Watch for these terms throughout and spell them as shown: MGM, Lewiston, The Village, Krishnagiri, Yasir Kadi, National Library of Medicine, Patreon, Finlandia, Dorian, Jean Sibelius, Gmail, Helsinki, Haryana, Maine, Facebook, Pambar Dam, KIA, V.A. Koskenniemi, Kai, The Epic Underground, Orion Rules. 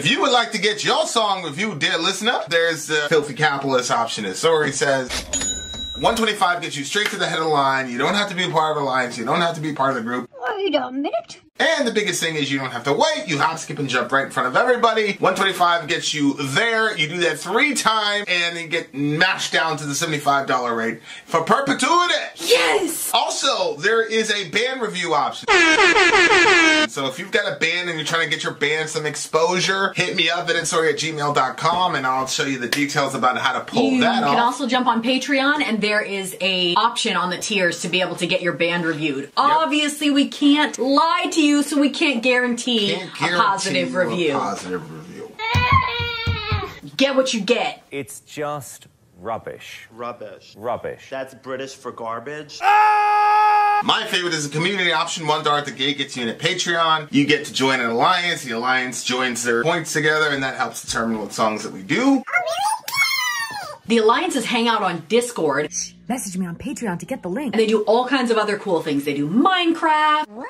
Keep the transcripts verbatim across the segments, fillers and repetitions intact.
If you would like to get your song reviewed, dear listener, there's the filthy capitalist option. As Sori says, one twenty-five gets you straight to the head of the line. You don't have to be part of the alliance. You don't have to be part of the group. Wait a minute. And the biggest thing is you don't have to wait. You hop, skip, and jump right in front of everybody. one twenty-five gets you there. You do that three times and then get mashed down to the seventy-five dollar rate for perpetuity. Yes! Also, there is a band review option. So if you've got a band and you're trying to get your band some exposure, hit me up at insori at gmail dot com and I'll show you the details about how to pull you that off. You can also jump on Patreon and there is a option on the tiers to be able to get your band reviewed. Yep. Obviously, we can't lie to you. So we can't guarantee, can't guarantee a positive review. A positive review. Get what you get. It's just rubbish. Rubbish. Rubbish. That's British for garbage. Ah! My favorite is the community option. One dollar at the gate gets you in at Patreon. You get to join an alliance. The alliance joins their points together, and that helps determine what songs that we do. The alliances hang out on Discord. Message me on Patreon to get the link. And they do all kinds of other cool things. They do Minecraft. What?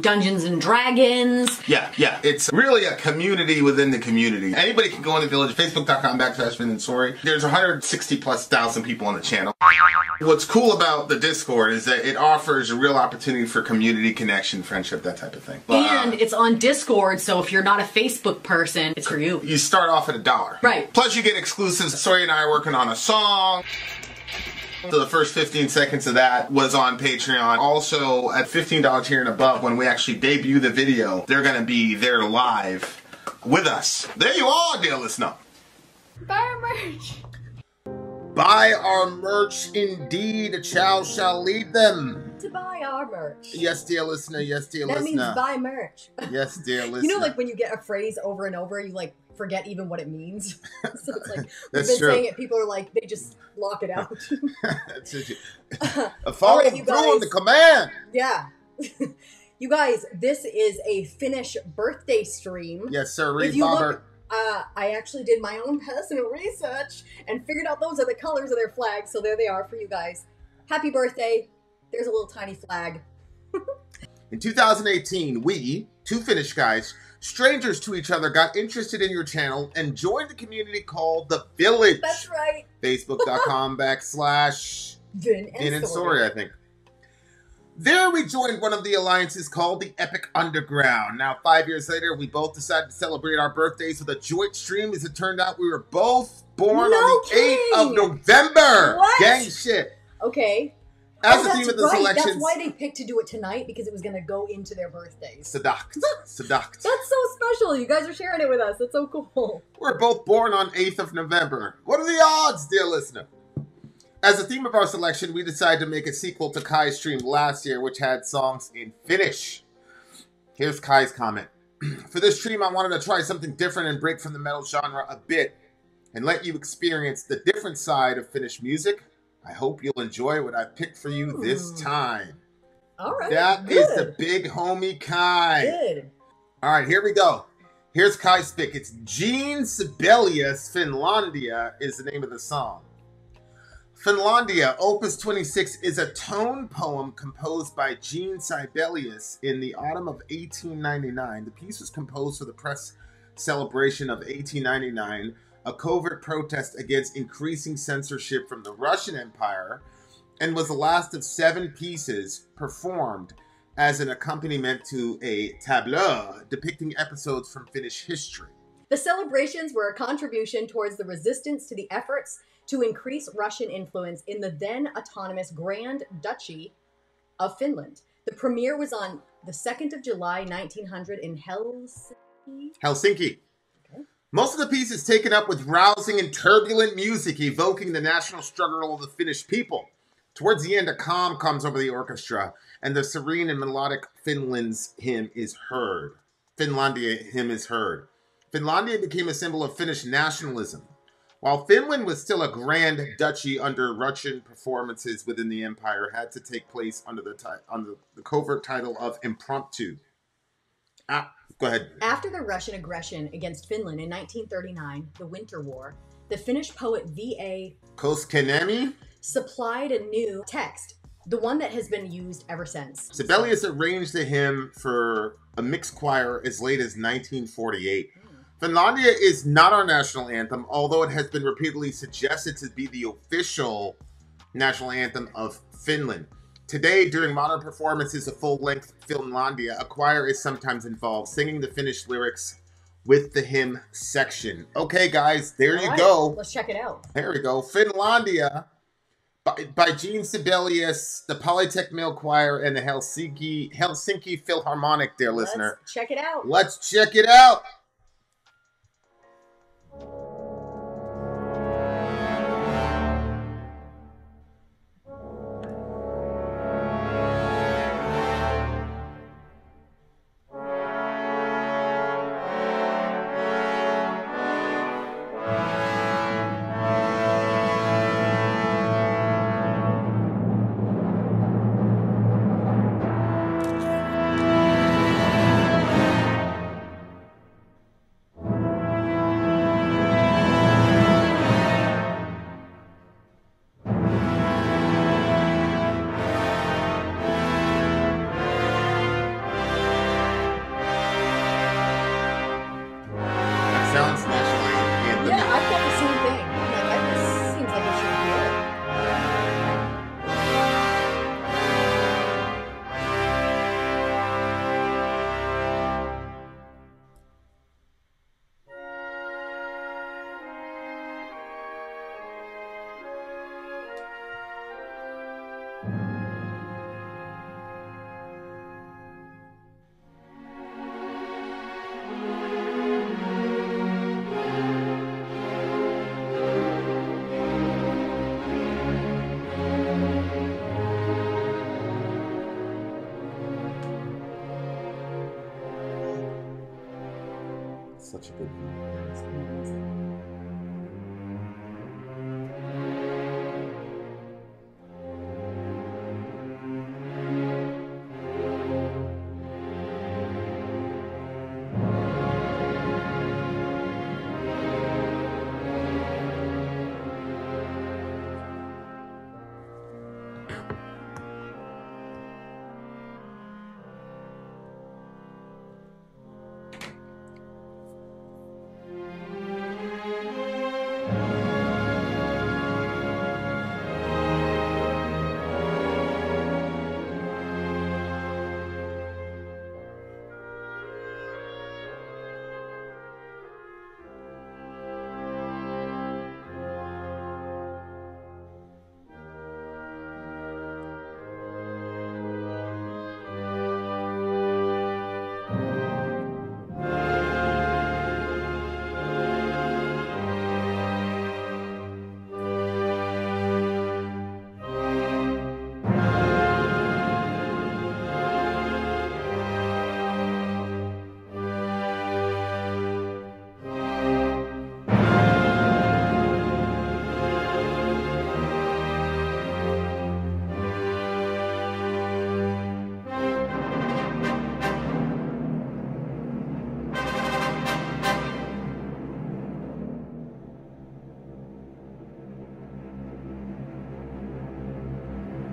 Dungeons and Dragons. Yeah, yeah. It's really a community within the community. Anybody can go in the village, facebook dot com backslash Finn and Sori. There's one hundred sixty plus thousand people on the channel. What's cool about the Discord is that it offers a real opportunity for community connection, friendship, that type of thing. And um, it's on Discord, so if you're not a Facebook person, it's for you. You start off at a dollar. Right. Plus you get exclusives. Sori and I are working on a song. So the first fifteen seconds of that was on Patreon. Also, at fifteen dollar tier and above, when we actually debut the video, they're going to be there live with us. There you are, dear listener. Buy our merch. Buy our merch indeed. A child shall lead them. To buy our merch. Yes, dear listener. Yes, dear that listener. That means buy merch. Yes, dear listener. You know, like when you get a phrase over and over, you like... forget even what it means. So it's like, we've been true. saying it, people are like, they just lock it out. That's it. A follow right, through on the command. Yeah. You guys, this is a Finnish birthday stream. Yes, sir. Read Bobber. Uh, I actually did my own personal research and figured out those are the colors of their flags. So there they are for you guys. Happy birthday. There's a little tiny flag. In two thousand eighteen, we, two Finnish guys, strangers to each other, got interested in your channel and joined the community called The Village. That's right. Facebook dot com backslash Vin and, and Sori, I think. There we joined one of the alliances called The Epic Underground. Now, five years later, we both decided to celebrate our birthdays with a joint stream. As it turned out, we were both born no on the kidding. eighth of November. What? Gang shit. Okay. As oh, the theme of the right. selections. That's why they picked to do it tonight, because it was going to go into their birthdays. Seduct. Seduct. That's so special. You guys are sharing it with us. That's so cool. We're both born on eighth of November. What are the odds, dear listener? As the theme of our selection, we decided to make a sequel to Kai's stream last year, which had songs in Finnish. Here's Kai's comment. For this stream, I wanted to try something different and break from the metal genre a bit and let you experience the different side of Finnish music. I hope you'll enjoy what I picked for you Ooh. this time. All right. That good. is the big homie Kai. Good. All right, here we go. Here's Kai's pick. It's Jean Sibelius, Finlandia is the name of the song. Finlandia, Opus twenty-six, is a tone poem composed by Jean Sibelius in the autumn of eighteen ninety-nine. The piece was composed for the press celebration of eighteen ninety-nine. A covert protest against increasing censorship from the Russian Empire, and was the last of seven pieces performed as an accompaniment to a tableau depicting episodes from Finnish history. The celebrations were a contribution towards the resistance to the efforts to increase Russian influence in the then autonomous Grand Duchy of Finland. The premiere was on the second of July nineteen hundred in Helsinki. Helsinki. Most of the piece is taken up with rousing and turbulent music evoking the national struggle of the Finnish people. Towards the end, a calm comes over the orchestra, and the serene and melodic Finland's hymn is heard. Finlandia hymn is heard. Finlandia became a symbol of Finnish nationalism. While Finland was still a grand duchy under Russian, performances within the empire had to take place under the, under the covert title of impromptu. Ah. Go ahead. After the Russian aggression against Finland in nineteen thirty-nine, the Winter War, the Finnish poet V A Koskenniemi supplied a new text, the one that has been used ever since. Sibelius arranged the hymn for a mixed choir as late as nineteen forty-eight. Mm. Finlandia is not our national anthem, although it has been repeatedly suggested to be the official national anthem of Finland. Today, during modern performances of full-length Finlandia, a choir is sometimes involved, singing the Finnish lyrics with the hymn section. Okay, guys, there All you right. go. Let's check it out. There we go. Finlandia by, by Jean Sibelius, the Polytechnical Choir, and the Helsinki, Helsinki Philharmonic, dear Let's listener. Let's check it out. Let's check it out. Such a good experience.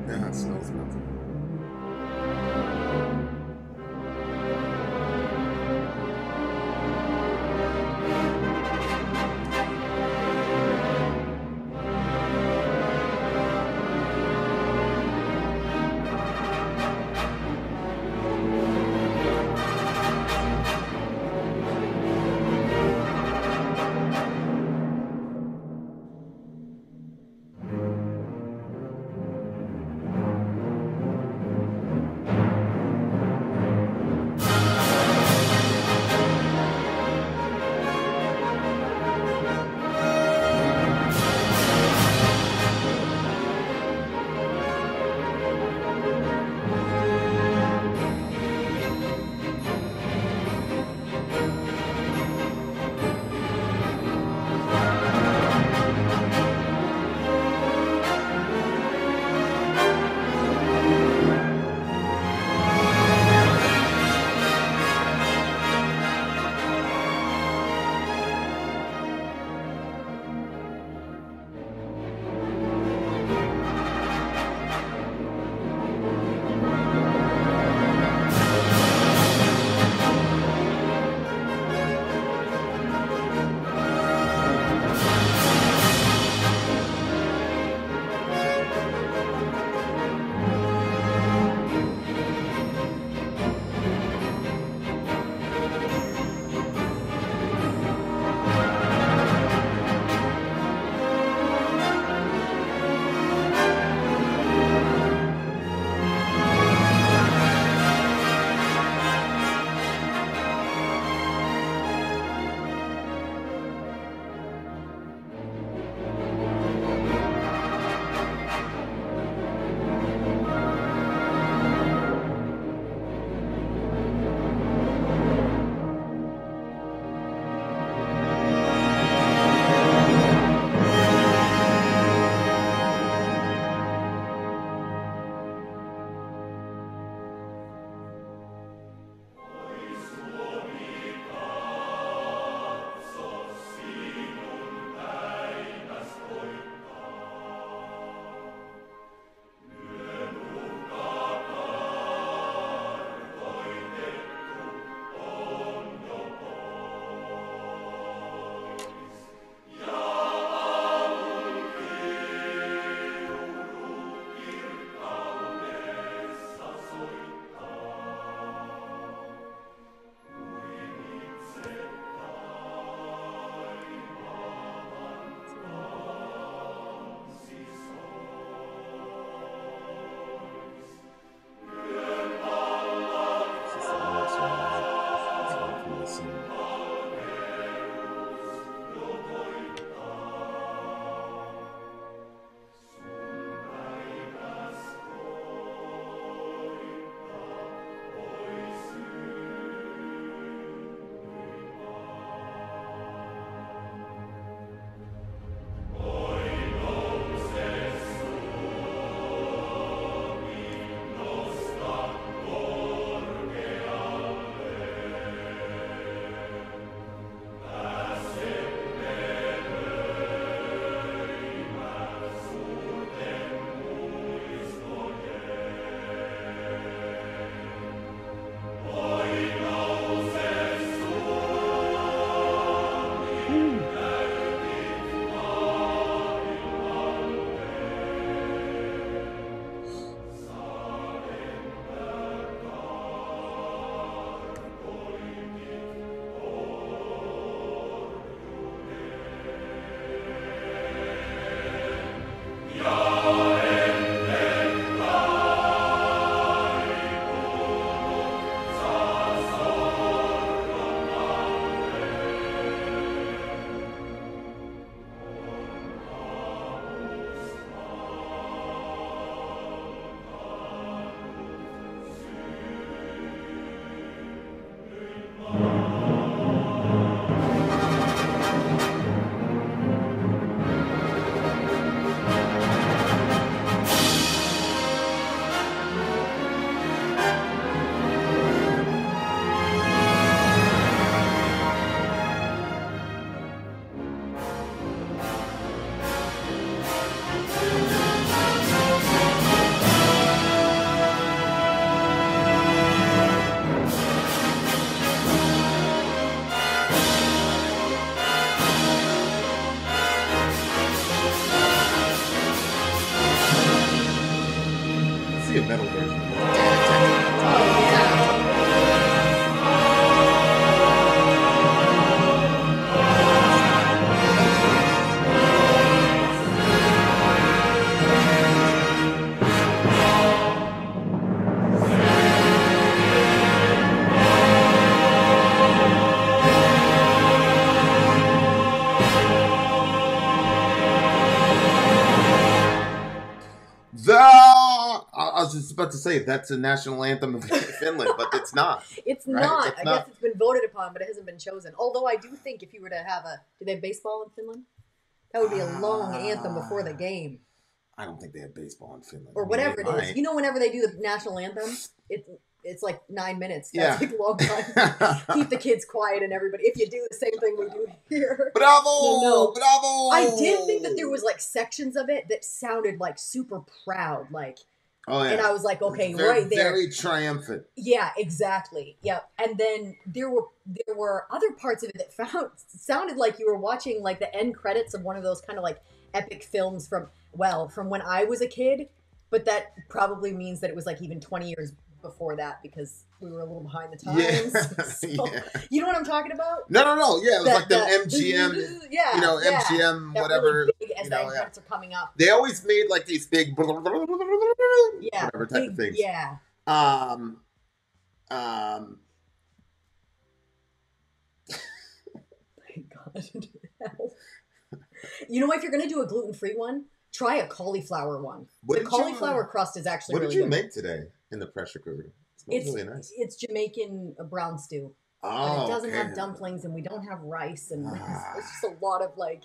Yeah, it smells nothing. just about to say that's a national anthem of Finland, but it's not. It's right? not. It's I not. guess it's been voted upon, but it hasn't been chosen. Although I do think if you were to have a, do they have baseball in Finland? That would be a long uh, anthem before the game. I don't think they have baseball in Finland. Or whatever it is. You know, whenever they do the national anthem, it's it's like nine minutes. That's yeah. like a long time. Keep the kids quiet and everybody. If you do the same thing we do here. Bravo! You know, bravo! I did think that there was like sections of it that sounded like super proud. Like, oh, yeah. And I was like, okay, very, right there. Very triumphant. Yeah, exactly. Yep. And then there were there were other parts of it that found, sounded like you were watching like the end credits of one of those kind of like epic films from, well, from when I was a kid, but that probably means that it was like even twenty years before that because we were a little behind the times. Yeah. So, yeah. You know what I'm talking about? No, no, no. Yeah, it was that, like the, the M G M, yeah, you know, yeah. M G M, that whatever. Really big as you know, the yeah. credits are coming up. They always made like these big, blah, blah, blah, blah, blah, yeah, whatever type big, of things. Yeah. Um. Um. Thank God. You know what? If you're gonna do a gluten-free one, try a cauliflower one. What the cauliflower you, crust is actually. What really did you good. make today in the pressure cooker? It's it's, really nice. It's Jamaican brown stew. Oh, and it doesn't okay. have dumplings, and we don't have rice, and ah. it's, it's just a lot of like.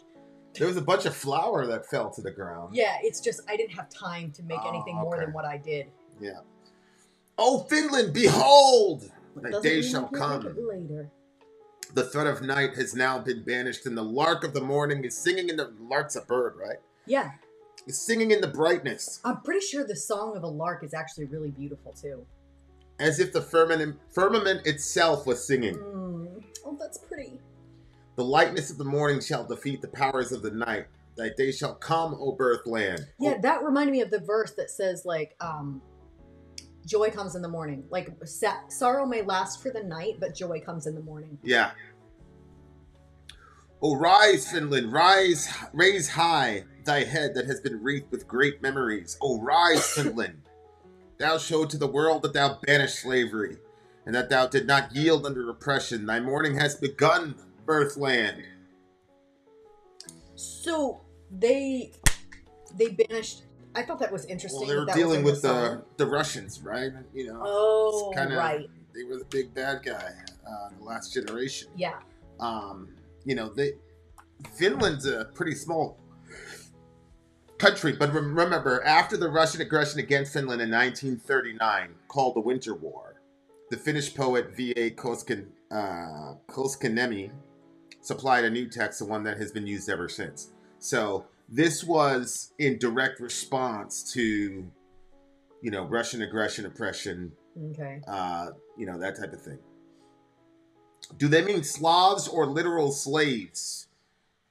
There was a bunch of flour that fell to the ground. Yeah, it's just I didn't have time to make oh, anything okay. more than what I did. Yeah. Oh, Finland, behold! The day shall come. Later. The thud of night has now been banished, and the lark of the morning is singing in the... Lark's a bird, right? Yeah. It's singing in the brightness. I'm pretty sure the song of a lark is actually really beautiful, too. As if the firmament, firmament itself was singing. Mm. Oh, that's pretty. The lightness of the morning shall defeat the powers of the night. Thy day shall come, O birthland. Yeah, oh. That reminded me of the verse that says, like... um joy comes in the morning. Like, sorrow may last for the night, but joy comes in the morning. Yeah. Oh, rise, Finland, rise, raise high thy head that has been wreathed with great memories. Oh, rise, Finland. Thou showed to the world that thou banished slavery, and that thou did not yield under oppression. Thy morning has begun, birthland. So, they, they banished... I thought that was interesting. Well, they were that dealing with the, the Russians, right? You know, oh, kinda, right. They were the big bad guy, uh, the last generation. Yeah. Um, you know, they Finland's a pretty small country, but remember, after the Russian aggression against Finland in nineteen thirty-nine, called the Winter War, the Finnish poet V A Kosken, uh, Koskenniemi supplied a new text, the one that has been used ever since. So... this was in direct response to, you know, Russian aggression, oppression, okay. uh, you know, that type of thing. Do they mean Slavs or literal slaves?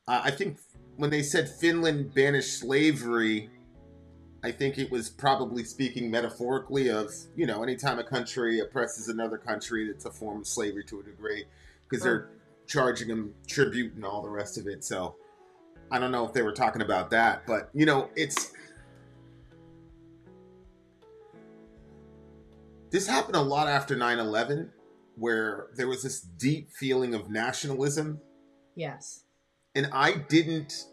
Uh, I think when they said Finland banished slavery, I think it was probably speaking metaphorically of, you know, anytime a country oppresses another country, it's a form of slavery to a degree because they're charging them tribute and all the rest of it, so... I don't know if they were talking about that, but, you know, it's... This happened a lot after nine eleven, where there was this deep feeling of nationalism. Yes. And I didn't...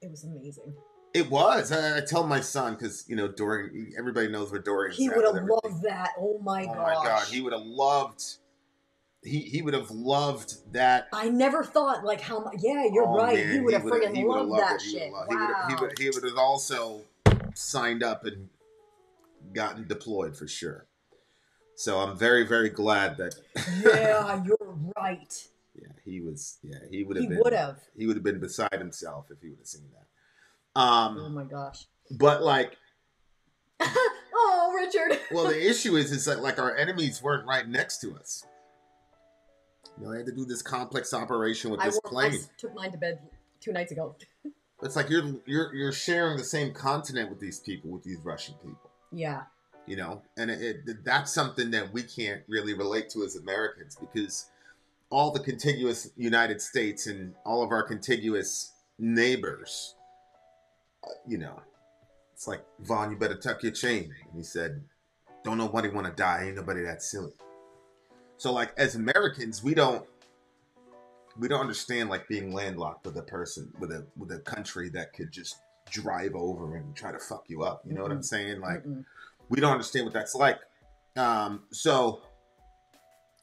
It was amazing. It was. I, I tell my son, because, you know, Dorian... Everybody knows where Dorian's at. He would have loved that. Oh, my gosh. Oh, my God. He would have loved... He he would have loved that. I never thought like how much. Yeah, you're oh, right. Man. He would have friggin' loved, loved that shit. Wow. He would have, he would he would have also signed up and gotten deployed for sure. So I'm very very glad that. Yeah, you're right. Yeah, he was. Yeah, he would have. He would have. He would have been beside himself if he would have seen that. Um, oh my gosh. But like. Oh, Richard. Well, the issue is is that like our enemies weren't right next to us. You know, they had to do this complex operation with I this plane. I took mine to bed two nights ago. It's like you're you're you're sharing the same continent with these people, with these Russian people. Yeah. You know, and it, it, that's something that we can't really relate to as Americans because all the contiguous United States and all of our contiguous neighbors, you know, it's like, Vaughn, you better tuck your chain. And he said, don't nobody want to die. Ain't nobody that silly. So, like, as Americans, we don't we don't understand like being landlocked with a person with a with a country that could just drive over and try to fuck you up. You know mm-hmm. what I'm saying? Like, mm-hmm. we don't understand what that's like. Um, so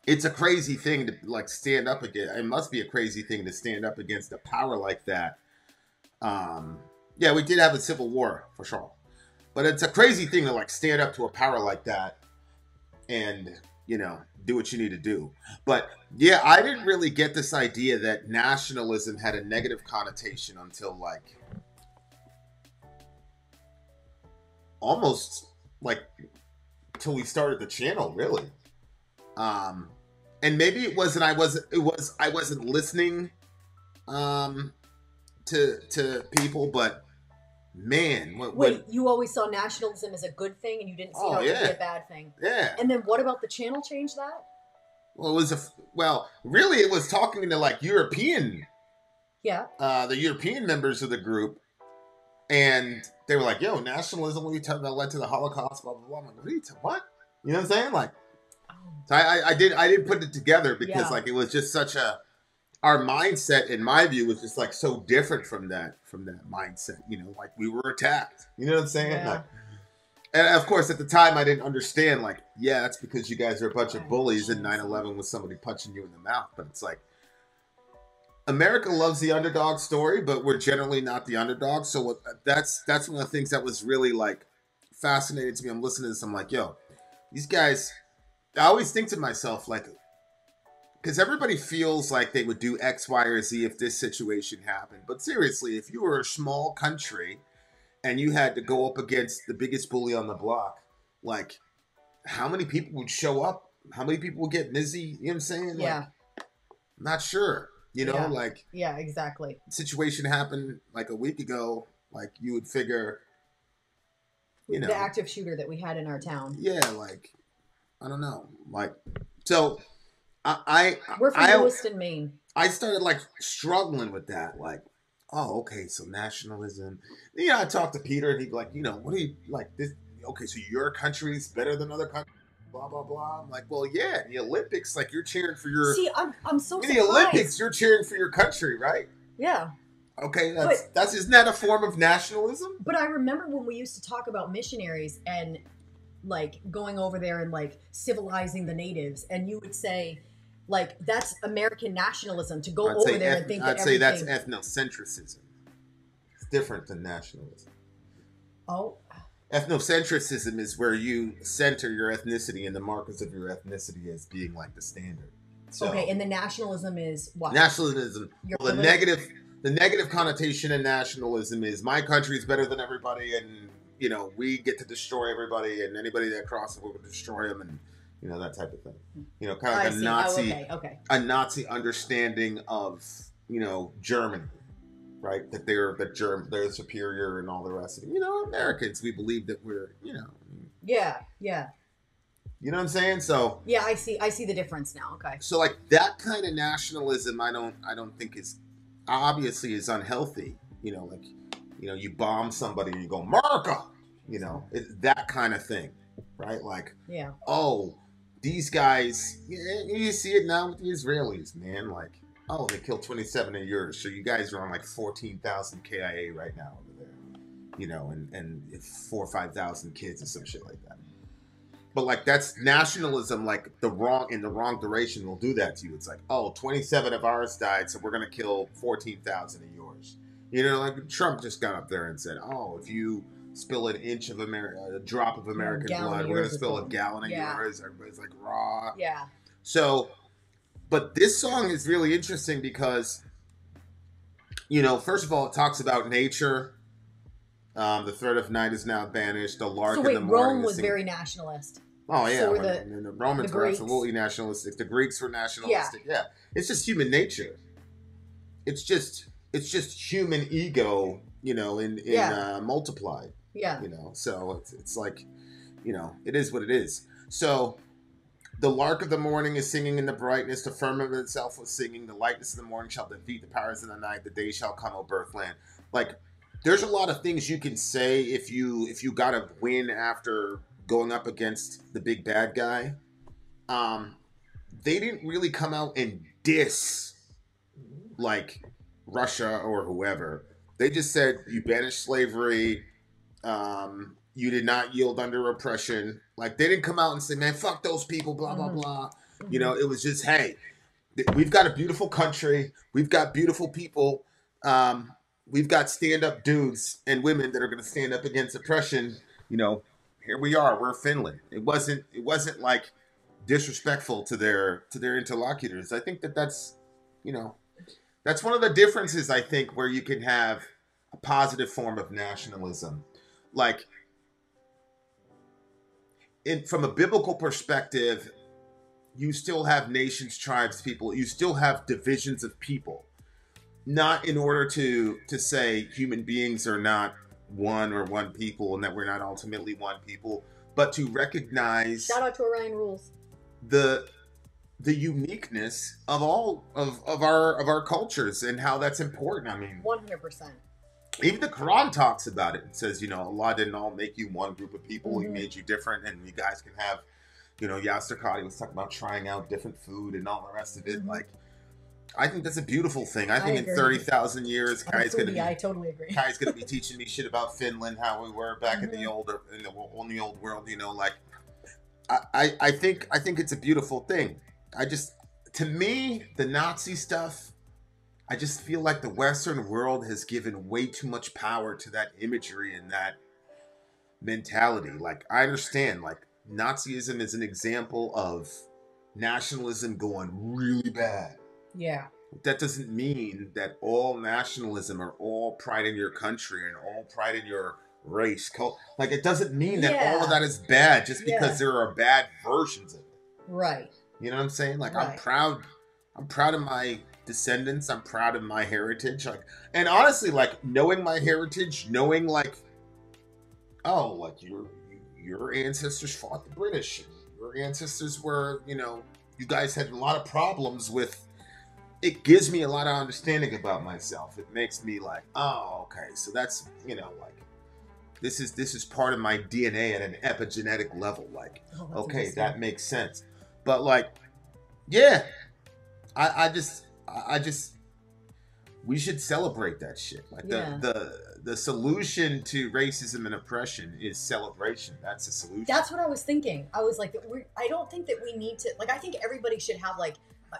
it's a crazy thing to like stand up against. It must be a crazy thing to stand up against a power like that. Um, yeah, we did have a civil war for sure, but it's a crazy thing to like stand up to a power like that and, you know, do what you need to do. But yeah, I didn't really get this idea that nationalism had a negative connotation until like almost like till we started the channel, really. Um, and maybe it wasn't, I wasn't, it was, I wasn't listening, um, to, to people, but man, what, wait, what, you always saw nationalism as a good thing and you didn't see oh, it yeah. as a bad thing. Yeah. And then what about the channel changed that? Well, it was a, well, really it was talking to like European, yeah, uh, the European members of the group. And they were like, yo, nationalism, what are you talking about? Led to the Holocaust, blah, blah, blah. I'm like, what? You, what? You know what I'm saying? Like, so I, I, I did, I didn't put it together because yeah. like, it was just such a, our mindset, in my view, was just like so different from that, from that mindset, you know, like we were attacked, you know what I'm saying? Yeah. Like, and of course, at the time I didn't understand, like, yeah, that's because you guys are a bunch of bullies and nine eleven was somebody punching you in the mouth. But it's like, America loves the underdog story, but we're generally not the underdog. So what, that's, that's one of the things that was really like fascinating to me. I'm listening to this, I'm like, yo, these guys, I always think to myself, like, because everybody feels like they would do X, Y, or Z if this situation happened. But seriously, if you were a small country and you had to go up against the biggest bully on the block, like, how many people would show up? How many people would get busy? You know what I'm saying? Yeah. Like, I'm not sure. You know, yeah. like. Yeah, exactly. Situation happened like a week ago. Like, you would figure, you know. The active shooter that we had in our town. Yeah, like. I don't know. Like, so I, I, we're from Lewiston, Maine. I started like struggling with that. Like, oh, okay. So nationalism, you know, I talked to Peter and he'd be like, you know, what do you like this? Okay. So your country's better than other countries, blah, blah, blah. I'm like, well, yeah. The Olympics, like you're cheering for your, see, I'm, I'm so in surprised. The Olympics, you're cheering for your country, right? Yeah. Okay, that's, but, that's, isn't that a form of nationalism? But I remember when we used to talk about missionaries and like going over there and like civilizing the natives, and you would say like that's American nationalism to go I'd over there and think I'd that say everything... that's ethnocentrism. It's different than nationalism. Oh, ethnocentrism is where you center your ethnicity and the markers of your ethnicity as being like the standard. So, okay, and the nationalism is what? Nationalism. Your well, the negative, the negative connotation in nationalism is my country is better than everybody and. You know, we get to destroy everybody, and anybody that crosses, we will destroy them, and you know that type of thing. You know, kind of like a Nazi, oh, okay, okay. a Nazi understanding of you know Germany, right? That they're that Germ, they're superior, and all the rest of it. You know, Americans, we believe that we're, you know. Yeah, yeah. You know what I'm saying? So yeah, I see. I see the difference now. Okay. So like that kind of nationalism, I don't, I don't think is obviously is unhealthy. You know, like. You know, you bomb somebody and you go, America, you know, it, that kind of thing, right? Like, yeah. oh, these guys, you, you see it now with the Israelis, man. Like, oh, they killed twenty-seven of yours. So you guys are on like fourteen thousand K I A right now over there, you know, and, and four or five thousand kids or some shit like that. But like, that's nationalism, like the wrong, in the wrong duration will do that to you. It's like, oh, twenty-seven of ours died. So we're going to kill fourteen thousand of yours. You know, like Trump just got up there and said, oh, if you spill an inch of America, a drop of American blood, we're going to spill a gallon of yeah. yours. Everybody's like, raw. Yeah. So, but this song is really interesting because, you know, first of all, it talks about nature. Um, the third of night is now banished. The lark so wait, in the morning. Rome was very nationalist. Oh, yeah. So the, and the Romans the were absolutely nationalistic. The Greeks were nationalistic. Yeah. yeah. It's just human nature. It's just... It's just human ego, you know, in, in yeah. uh, multiplied. Yeah. You know, so it's, it's like, you know, it is what it is. So the lark of the morning is singing in the brightness. The firmament itself was singing. The lightness of the morning shall defeat the powers of the night. The day shall come, O birthland. Like, there's a lot of things you can say if you if you got to win after going up against the big bad guy. Um, they didn't really come out and diss, like... Russia or whoever. They just said you banished slavery. Um, you did not yield under oppression. Like, they didn't come out and say, man, fuck those people, blah, blah, blah. Mm-hmm. You know, it was just, hey, we've got a beautiful country. We've got beautiful people. Um, we've got stand-up dudes and women that are going to stand up against oppression. You know, here we are. We're Finland. It wasn't, it wasn't like disrespectful to their, to their interlocutors. I think that that's, you know, that's one of the differences, I think, where you can have a positive form of nationalism. Like, in, from a biblical perspective, you still have nations, tribes, people. You still have divisions of people. Not in order to, to say human beings are not one or one people and that we're not ultimately one people, but to recognize... Shout out to Orion Rules. The... the uniqueness of all of, of our of our cultures and how that's important. I mean, one hundred percent. Even the Quran talks about it. It says, you know, Allah didn't all make you one group of people. Mm-hmm. He made you different, and you guys can have, you know, Yasir Kadi was talking about trying out different food and all the rest of it. Mm-hmm. Like, I think that's a beautiful thing. I think I in thirty thousand years, Kai's going to be, I totally agree. Kai's going to be teaching me shit about Finland, how we were back mm-hmm. in the older, in the, in the old world, you know, like, I, I, I think, I think it's a beautiful thing. I just, to me, the Nazi stuff, I just feel like the Western world has given way too much power to that imagery and that mentality. Like, I understand, like, Nazism is an example of nationalism going really bad. Yeah. That doesn't mean that all nationalism or all pride in your country and all pride in your race, like, it doesn't mean that yeah. all of that is bad just because yeah. there are bad versions of it. Right. You know what I'm saying? Like, right. I'm proud. I'm proud of my descendants. I'm proud of my heritage. Like, and honestly, like, knowing my heritage, knowing, like, oh, like, your your ancestors fought the British. Your ancestors were, you know, you guys had a lot of problems with. It gives me a lot of understanding about myself. It makes me like, oh, okay, so that's, you know, like, this is this is part of my D N A at an epigenetic level. Like, oh, okay, that makes sense. But, like, yeah, I, I just, I just, we should celebrate that shit. Like, yeah. the, the the solution to racism and oppression is celebration. That's the solution. That's what I was thinking. I was like, we're, I don't think that we need to, like, I think everybody should have, like,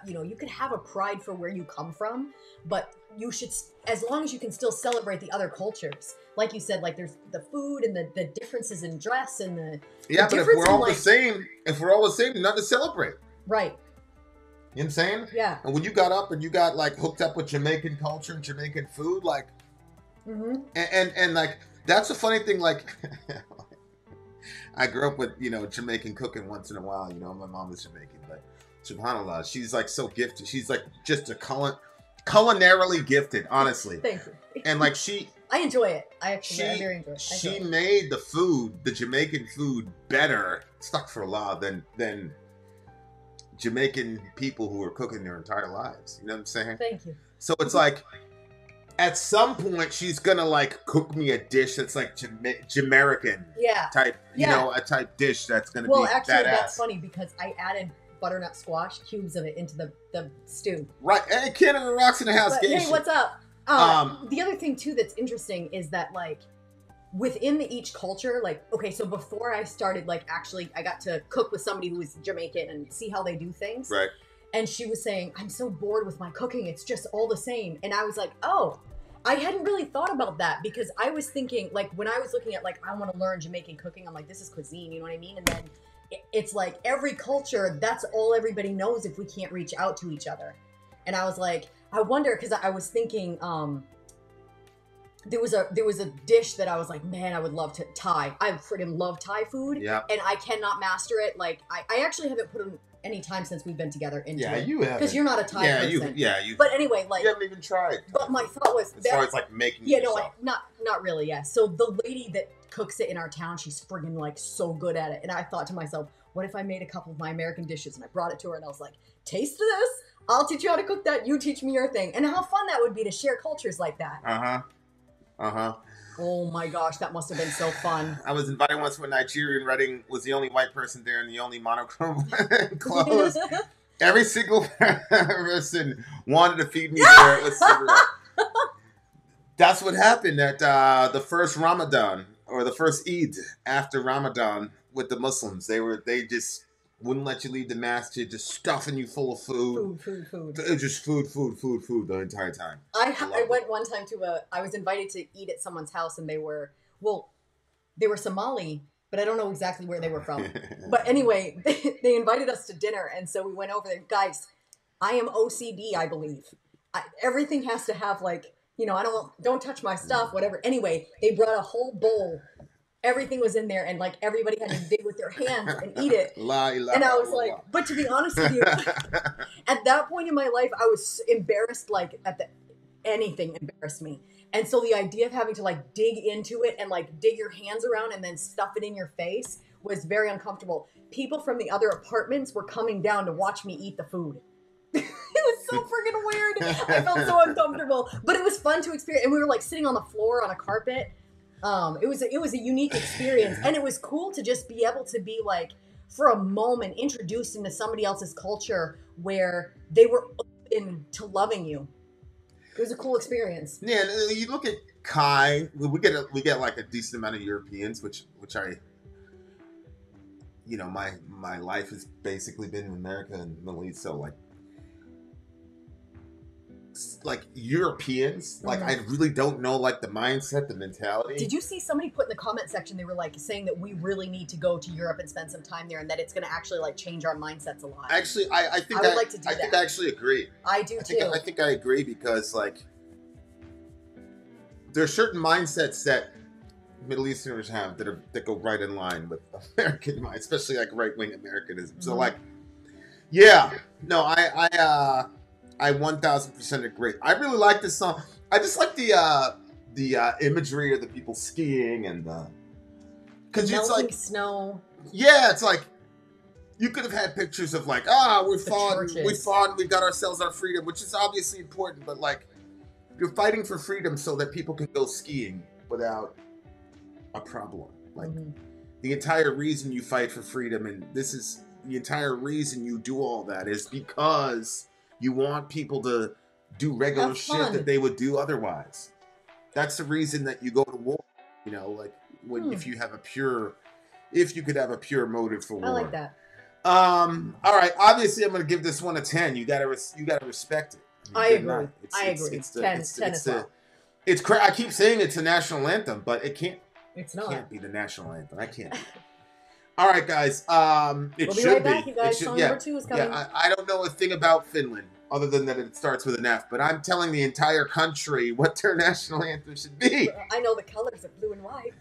you know, you can have a pride for where you come from, but you should, as long as you can still celebrate the other cultures. Like you said, like, there's the food and the, the differences in dress and the yeah, the but if we're all like, the same, if we're all the same, not to celebrate, right? You know what I'm saying? Yeah. And when you got up and you got, like, hooked up with Jamaican culture and Jamaican food, like, mm-hmm. and, and and like, that's a funny thing. Like, I grew up with, you know, Jamaican cooking once in a while. You know, my mom is Jamaican, but subhanallah, she's, like, so gifted. She's, like, just a culin culinarily gifted, honestly. Thank you. And, like, she. I enjoy it. I actually she, I very enjoy it. I she enjoy it. made the food, the Jamaican food, better, astaghfirullah, than than Jamaican people who were cooking their entire lives. You know what I'm saying? Thank you. So it's like, at some point, she's gonna, like, cook me a dish that's, like, Jama Jamaican yeah. type, you yeah. know, a type dish that's gonna well, be Well, actually, that that's ass. funny because I added butternut squash cubes of it into the the stew. Right, and Canada rocks in the house. But, hey, what's up? Um, um, the other thing, too, that's interesting is that, like, within the, each culture, like, okay, so before I started, like, actually, I got to cook with somebody who was Jamaican and see how they do things. Right. And she was saying, I'm so bored with my cooking. It's just all the same. And I was like, oh, I hadn't really thought about that because I was thinking, like, when I was looking at, like, I want to learn Jamaican cooking, I'm like, this is cuisine, you know what I mean? And then it, it's like every culture, that's all everybody knows if we can't reach out to each other. And I was like, I wonder, because I was thinking um, there was a there was a dish that I was like, man, I would love to Thai. I freaking love Thai food, yeah. and I cannot master it. Like I, I actually haven't put in any time since we've been together into yeah, it. Yeah, you have, because you're not a Thai yeah, person. You, yeah, you. But anyway, like you haven't even tried. But my thought was as that, far as like making. Yeah, yourself. no, I, not not really. Yeah. So the lady that cooks it in our town, she's friggin' like so good at it, and I thought to myself, what if I made a couple of my American dishes and I brought it to her and I was like, taste this. I'll teach you how to cook that. You teach me your thing. And how fun that would be to share cultures like that. Uh-huh. Uh-huh. Oh, my gosh. That must have been so fun. I was invited once to a Nigerian wedding. Was the only white person there and the only monochrome clothes. Every single person wanted to feed me there. It was so that's what happened at uh, the first Ramadan or the first Eid after Ramadan with the Muslims. They were they just wouldn't let you leave the masjid, just stuffing you full of food. Food, food, food. Just food, food, food, food the entire time. I, I, I went one time to a, I was invited to eat at someone's house and they were, well, they were Somali, but I don't know exactly where they were from. But anyway, they, they invited us to dinner. And so we went over there. Guys, I am O C D, I believe. I, everything has to have like, you know, I don't, don't touch my stuff, whatever. Anyway, they brought a whole bowl. Everything was in there, and like everybody had to dig with their hands and eat it. La, la, and I was la, like, la. But to be honest with you, at that point in my life, I was embarrassed. Like at the, anything embarrassed me, and so the idea of having to like dig into it and like dig your hands around and then stuff it in your face was very uncomfortable. People from the other apartments were coming down to watch me eat the food. It was so freaking weird. I felt so uncomfortable, but it was fun to experience. And we were like sitting on the floor on a carpet. Um, it was a, it was a unique experience, and it was cool to just be able to be like for a moment introduced into somebody else's culture where they were open to loving you. It was a cool experience. Yeah, you look at Kai. We get a, we get like a decent amount of Europeans, which which I, you know, my my life has basically been in America and the Middle East, so like. Like Europeans, like mm-hmm. I really don't know, like the mindset, the mentality. Did you see somebody put in the comment section? They were like saying that we really need to go to Europe and spend some time there, and that it's going to actually like change our mindsets a lot. Actually, I, I think I would I, like to do I that. think I actually agree. I do I too. Think, I think I agree because like there are certain mindsets that Middle Easterners have that are that go right in line with American minds, especially like right wing Americanism. Mm-hmm. So like, yeah, no, I, I. uh I one thousand percent agree. I really like this song. I just like the uh, the uh, imagery of the people skiing and the... Because it's like... snow. Yeah, it's like... You could have had pictures of like, ah, we fought, we fought, we got ourselves our freedom, which is obviously important, but like, you're fighting for freedom so that people can go skiing without a problem. Like, mm-hmm. the entire reason you fight for freedom, and this is the entire reason you do all that, is because... You want people to do regular shit that they would do otherwise. That's the reason that you go to war. You know, like when hmm. if you have a pure, if you could have a pure motive for war. I like that. Um. All right. Obviously, I'm going to give this one a ten. You gotta, res you gotta respect it. You I agree. It's, I it's, agree. It's the, ten. It's, ten it's, as the, well. It's cra I keep saying it's a national anthem, but it can't. It's not. Can't be the national anthem. I can't. All right, guys. Um, it we'll be should right back, be. You guys. It should, Song yeah, number two is coming. Yeah, I, I don't know a thing about Finland other than that it starts with an F, but I'm telling the entire country what their national anthem should be. I know the colors are blue and white.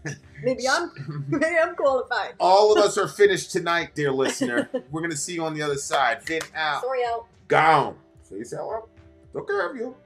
Maybe I'm, maybe I'm qualified. All of us are finished tonight, dear listener. We're gonna see you on the other side. Fin out. Sorry out. Gone. So you say, well, look after you.